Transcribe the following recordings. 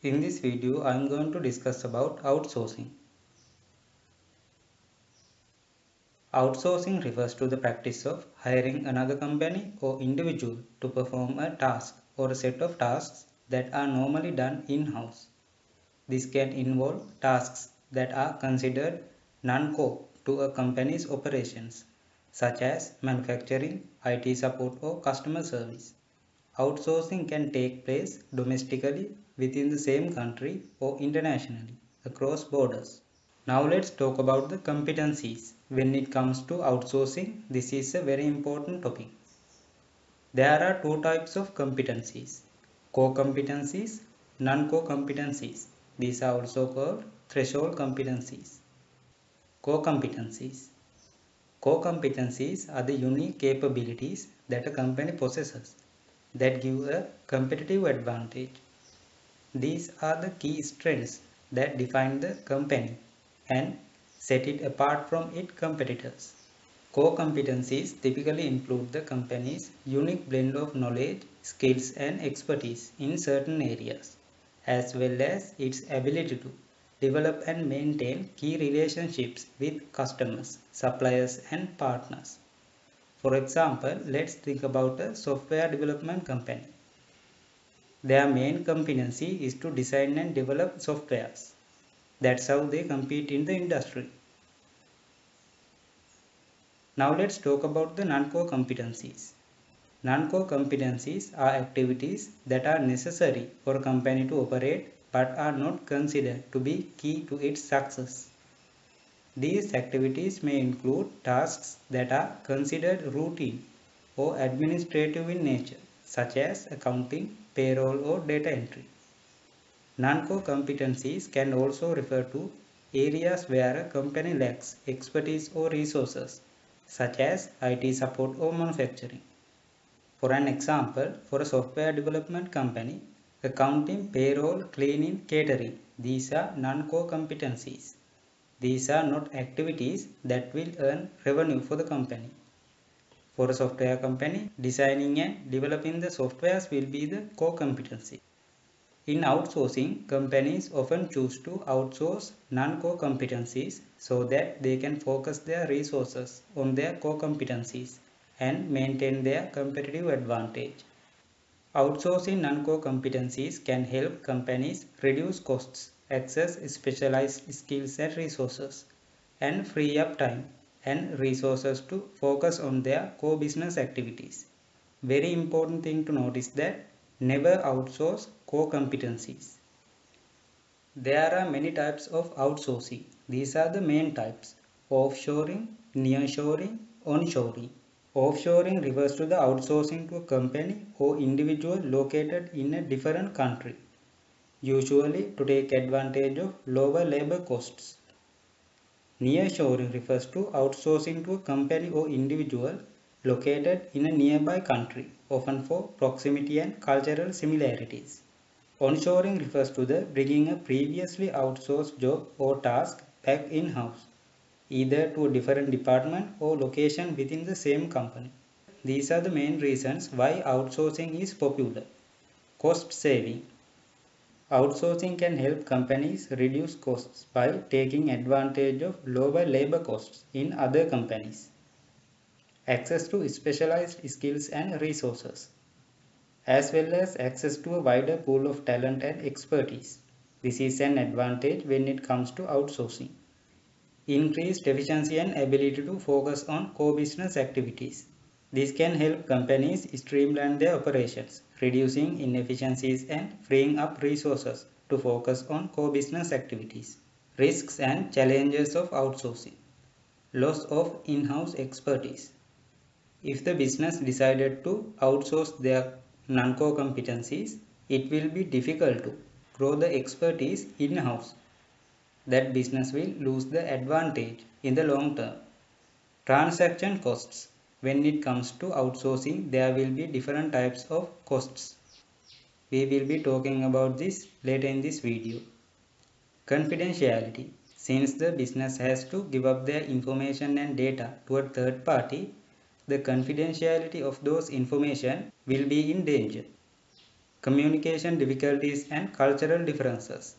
In this video, I am going to discuss about outsourcing. Outsourcing refers to the practice of hiring another company or individual to perform a task or a set of tasks that are normally done in-house. This can involve tasks that are considered non-core to a company's operations, such as manufacturing, IT support, or customer service. Outsourcing can take place domestically, within the same country, or internationally, across borders. Now let's talk about the competencies. When it comes to outsourcing, this is a very important topic. There are two types of competencies: core competencies, non-core competencies. These are also called threshold competencies. Core competencies. Core competencies are the unique capabilities that a company possesses that give a competitive advantage. These are the key strengths that define the company and set it apart from its competitors. Core competencies typically include the company's unique blend of knowledge, skills, and expertise in certain areas, as well as its ability to develop and maintain key relationships with customers, suppliers, and partners. For example, let's think about a software development company. Their main competency is to design and develop softwares. That's how they compete in the industry. Now let's talk about the non-core competencies. Non-core competencies are activities that are necessary for a company to operate but are not considered to be key to its success. These activities may include tasks that are considered routine or administrative in nature, such as accounting, payroll, or data entry. Non-core competencies can also refer to areas where a company lacks expertise or resources, such as IT support or manufacturing. For an example, for a software development company, accounting, payroll, cleaning, catering, these are non-core competencies. These are not activities that will earn revenue for the company. For a software company, designing and developing the softwares will be the core competency. In outsourcing, companies often choose to outsource non-core competencies so that they can focus their resources on their core competencies and maintain their competitive advantage. Outsourcing non-core competencies can help companies reduce costs, access specialized skills and resources, and free up time and resources to focus on their core business activities. Very important thing to notice that never outsource core competencies. There are many types of outsourcing. These are the main types: offshoring, nearshoring, onshoring. Offshoring refers to the outsourcing to a company or individual located in a different country, usually to take advantage of lower labor costs. Nearshoring refers to outsourcing to a company or individual located in a nearby country, often for proximity and cultural similarities. Onshoring refers to the bringing a previously outsourced job or task back in-house, either to a different department or location within the same company. These are the main reasons why outsourcing is popular. Cost saving. Outsourcing can help companies reduce costs by taking advantage of lower labor costs in other companies. Access to specialized skills and resources, as well as access to a wider pool of talent and expertise. This is an advantage when it comes to outsourcing. Increased efficiency and ability to focus on core business activities. This can help companies streamline their operations, reducing inefficiencies and freeing up resources to focus on core business activities. Risks and challenges of outsourcing. Loss of in-house expertise. If the business decided to outsource their non-core competencies, it will be difficult to grow the expertise in-house. That business will lose the advantage in the long term. Transaction costs. When it comes to outsourcing, there will be different types of costs. We will be talking about this later in this video. Confidentiality. Since the business has to give up their information and data to a third party, the confidentiality of those information will be in danger. communication difficulties and cultural differences.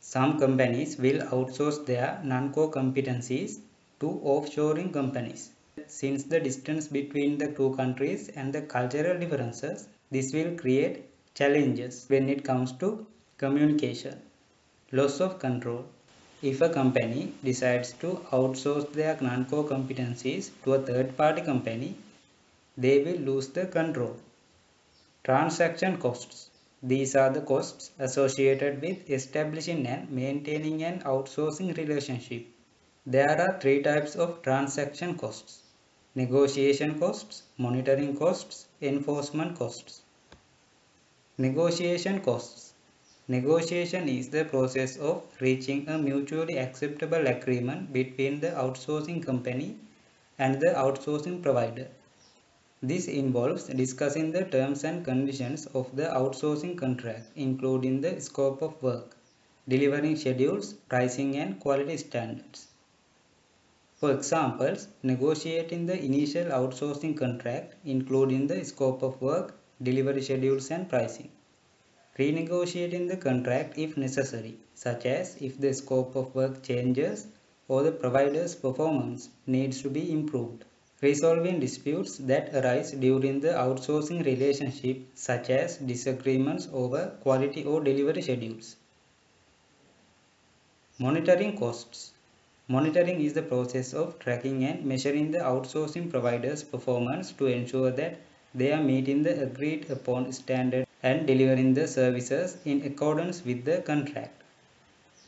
Some companies will outsource their non-core competencies to offshoring companies. Since the distance between the two countries and the cultural differences, this will create challenges when it comes to communication. Loss of control. If a company decides to outsource their non-core competencies to a third-party company, they will lose the control. Transaction costs. These are the costs associated with establishing and maintaining an outsourcing relationship. There are three types of transaction costs: negotiation costs, monitoring costs, enforcement costs. Negotiation costs. Negotiation is the process of reaching a mutually acceptable agreement between the outsourcing company and the outsourcing provider. This involves discussing the terms and conditions of the outsourcing contract, including the scope of work, delivering schedules, pricing and quality standards. For examples, negotiating the initial outsourcing contract, including the scope of work, delivery schedules and pricing. Renegotiating the contract if necessary, such as if the scope of work changes or the provider's performance needs to be improved. Resolving disputes that arise during the outsourcing relationship, such as disagreements over quality or delivery schedules. Monitoring costs. Monitoring is the process of tracking and measuring the outsourcing provider's performance to ensure that they are meeting the agreed upon standard and delivering the services in accordance with the contract.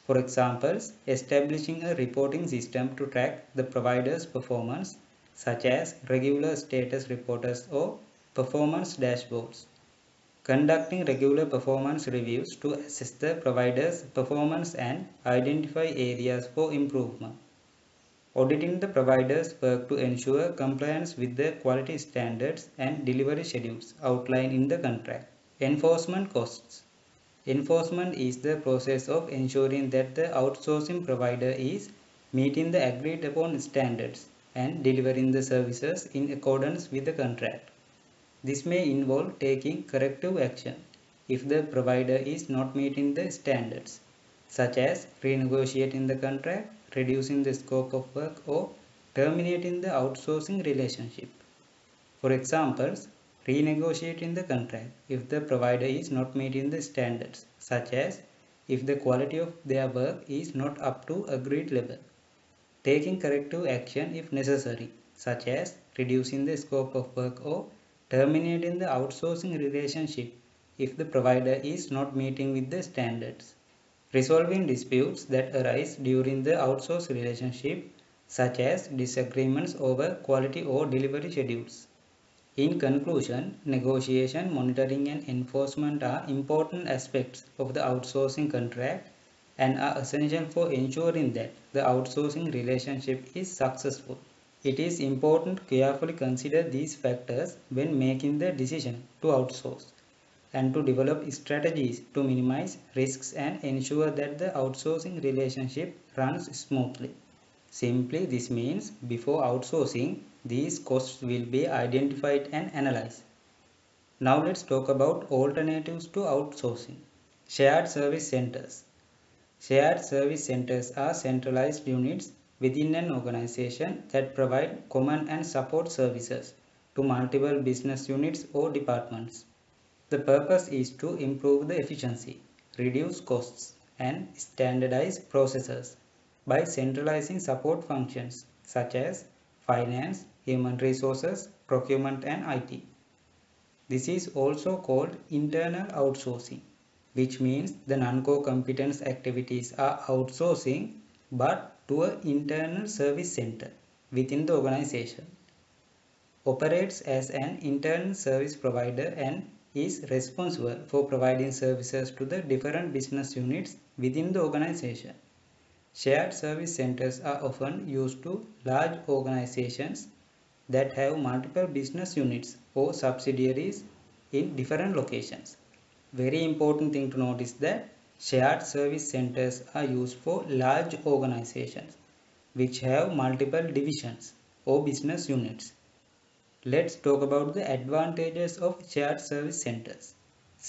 For examples, establishing a reporting system to track the provider's performance, such as regular status reports or performance dashboards. Conducting regular performance reviews to assess the provider's performance and identify areas for improvement. Auditing the provider's work to ensure compliance with the quality standards and delivery schedules outlined in the contract. Enforcement costs. Enforcement is the process of ensuring that the outsourcing provider is meeting the agreed upon standards and delivering the services in accordance with the contract. This may involve taking corrective action if the provider is not meeting the standards, such as renegotiating the contract, reducing the scope of work, or terminating the outsourcing relationship. For examples, renegotiating the contract if the provider is not meeting the standards, such as if the quality of their work is not up to agreed level. Taking corrective action if necessary, such as reducing the scope of work or terminating the outsourcing relationship if the provider is not meeting with the standards. Resolving disputes that arise during the outsource relationship, such as disagreements over quality or delivery schedules. In conclusion, negotiation, monitoring, and enforcement are important aspects of the outsourcing contract and are essential for ensuring that the outsourcing relationship is successful. It is important to carefully consider these factors when making the decision to outsource and to develop strategies to minimize risks and ensure that the outsourcing relationship runs smoothly. Simply, this means before outsourcing, these costs will be identified and analyzed. Now let's talk about alternatives to outsourcing. Shared service centers. Shared service centers are centralized units within an organization that provide common and support services to multiple business units or departments. The purpose is to improve the efficiency, reduce costs, and standardize processes by centralizing support functions such as finance, human resources, procurement, and IT. This is also called internal outsourcing, which means the non-core competence activities are outsourcing but to an internal service center within the organization. Operates as an internal service provider and is responsible for providing services to the different business units within the organization. Shared service centers are often used to large organizations that have multiple business units or subsidiaries in different locations. Very important thing to notice that shared service centers are used for large organizations which have multiple divisions or business units. Let's talk about the advantages of shared service centers.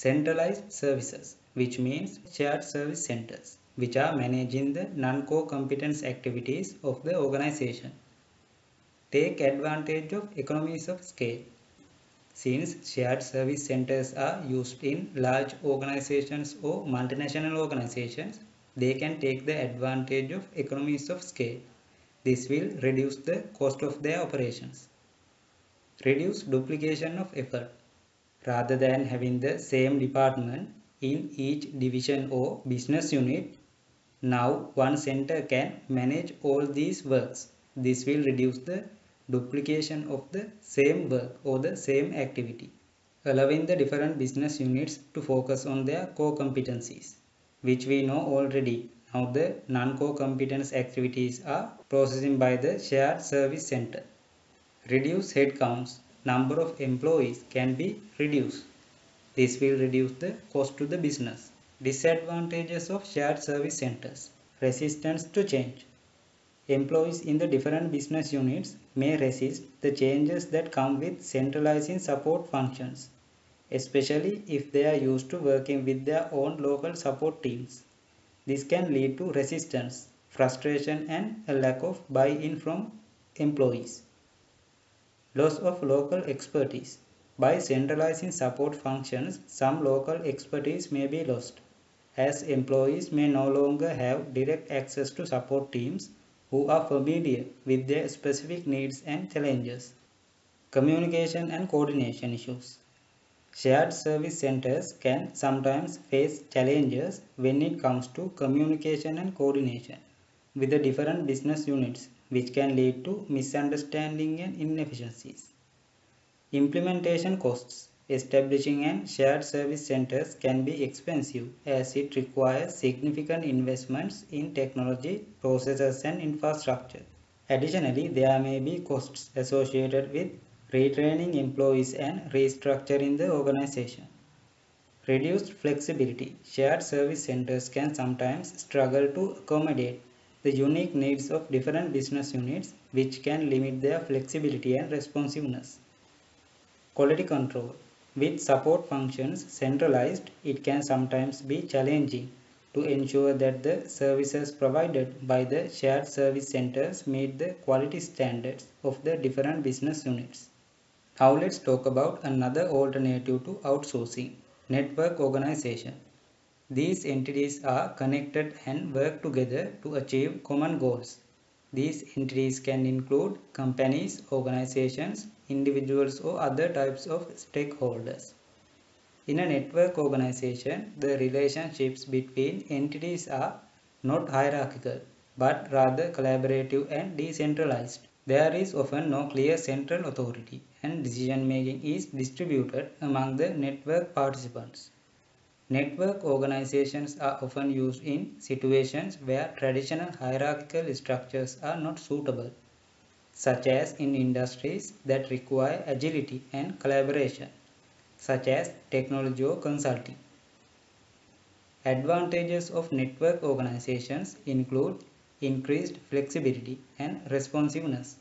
centralized services, which means shared service centers, which are managing the non-core competence activities of the organization. Take advantage of economies of scale. Since shared service centers are used in large organizations or multinational organizations, they can take the advantage of economies of scale. This will reduce the cost of their operations. Reduce duplication of effort. Rather than having the same department in each division or business unit, now one center can manage all these works. This will reduce the duplication of the same work or the same activity, allowing the different business units to focus on their core competencies, which we know already. Now the non-core competence activities are processing by the shared service center. Reduce headcounts. Number of employees can be reduced. This will reduce the cost to the business. Disadvantages of shared service centers. Resistance to change. Employees in the different business units may resist the changes that come with centralizing support functions, especially if they are used to working with their own local support teams. This can lead to resistance, frustration, and a lack of buy-in from employees. Loss of local expertise. By centralizing support functions, some local expertise may be lost, as employees may no longer have direct access to support teams who are familiar with their specific needs and challenges. Communication and coordination issues. Shared service centers can sometimes face challenges when it comes to communication and coordination with the different business units, which can lead to misunderstanding and inefficiencies. Implementation costs. Establishing and shared service centers can be expensive, as it requires significant investments in technology, processes, and infrastructure. Additionally, there may be costs associated with retraining employees and restructuring the organization. Reduced flexibility. Shared service centers can sometimes struggle to accommodate the unique needs of different business units, which can limit their flexibility and responsiveness. Quality control. With support functions centralized, it can sometimes be challenging to ensure that the services provided by the shared service centers meet the quality standards of the different business units. Now let's talk about another alternative to outsourcing, network organization. These entities are connected and work together to achieve common goals. These entities can include companies, organizations, individuals, or other types of stakeholders. In a network organization, the relationships between entities are not hierarchical, but rather collaborative and decentralized. There is often no clear central authority, and decision-making is distributed among the network participants. Network organizations are often used in situations where traditional hierarchical structures are not suitable, such as in industries that require agility and collaboration, such as technology or consulting. Advantages of network organizations include increased flexibility and responsiveness,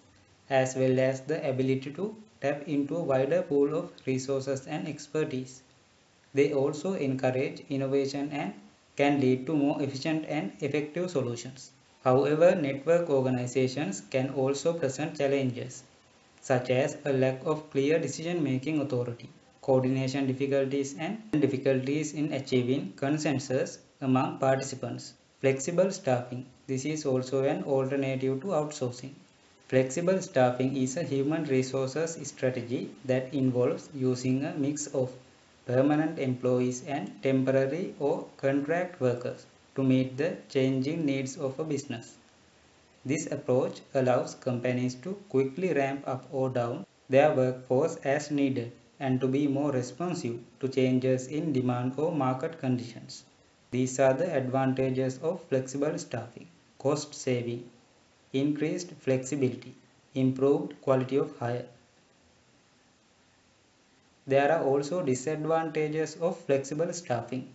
as well as the ability to tap into a wider pool of resources and expertise. They also encourage innovation and can lead to more efficient and effective solutions. However, network organizations can also present challenges, such as a lack of clear decision-making authority, coordination difficulties, and difficulties in achieving consensus among participants. Flexible staffing. This is also an alternative to outsourcing. Flexible staffing is a human resources strategy that involves using a mix of permanent employees and temporary or contract workers to meet the changing needs of a business. This approach allows companies to quickly ramp up or down their workforce as needed and to be more responsive to changes in demand or market conditions. These are the advantages of flexible staffing. Cost saving, increased flexibility, improved quality of hire. There are also disadvantages of flexible staffing.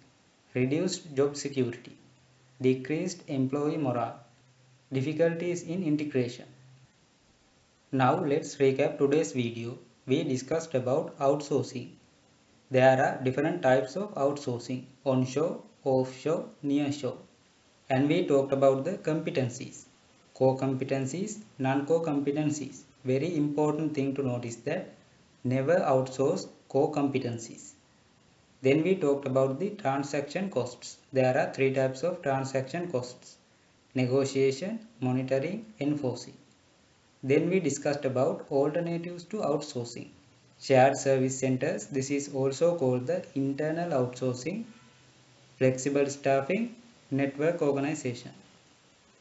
Reduced job security, decreased employee morale, difficulties in integration. Now let's recap today's video. We discussed about outsourcing, There are different types of outsourcing: onshore, offshore, nearshore. And we talked about the competencies, core competencies, non-core competencies. Very important thing to notice that never outsource core competencies. Then we talked about the transaction costs. There are three types of transaction costs: negotiation, monitoring, enforcing. Then we discussed about alternatives to outsourcing. Shared service centers, this is also called the internal outsourcing, flexible staffing, network organization.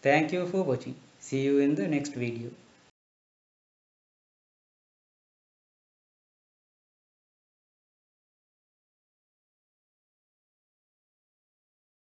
Thank you for watching. See you in the next video.